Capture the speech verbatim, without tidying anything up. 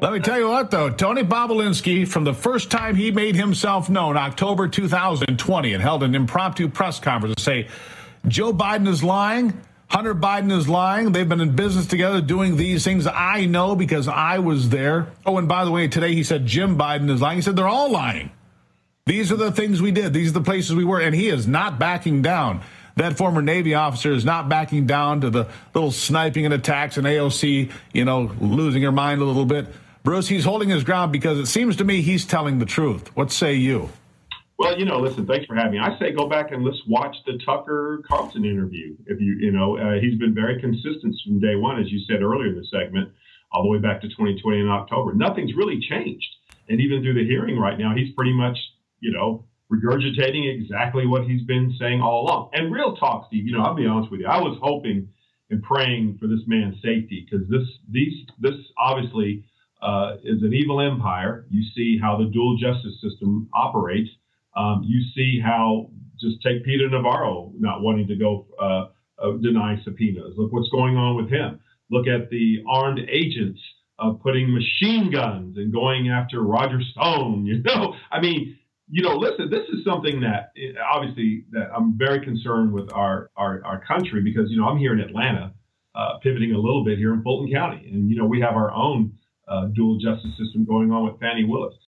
Let me tell you what, though. Tony Bobulinski, from the first time he made himself known, October two thousand twenty, and held an impromptu press conference to say, Joe Biden is lying. Hunter Biden is lying. They've been in business together doing these things. I know because I was there. Oh, and by the way, today he said Jim Biden is lying. He said they're all lying. These are the things we did. These are the places we were. And he is not backing down. That former Navy officer is not backing down to the little sniping and attacks and A O C, you know, losing her mind a little bit. Bruce, he's holding his ground because it seems to me he's telling the truth. What say you? Well, you know, listen, thanks for having me. I say go back and let's watch the Tucker Carlson interview. If you, you know, uh, he's been very consistent from day one, as you said earlier in the segment, all the way back to twenty twenty in October. Nothing's really changed. And even through the hearing right now, he's pretty much, you know, regurgitating exactly what he's been saying all along. And real talk, Steve, you know, I'll be honest with you. I was hoping and praying for this man's safety because this, these, this obviously uh, is an evil empire. You see how the dual justice system operates. Um, you see how, just take Peter Navarro not wanting to go uh, uh, deny subpoenas. Look what's going on with him. Look at the armed agents uh, putting machine guns and going after Roger Stone. You know, I mean, you know, listen, this is something that obviously that I'm very concerned with our, our, our country because, you know, I'm here in Atlanta, uh, pivoting a little bit here in Fulton County. And, you know, we have our own uh, dual justice system going on with Fani Willis.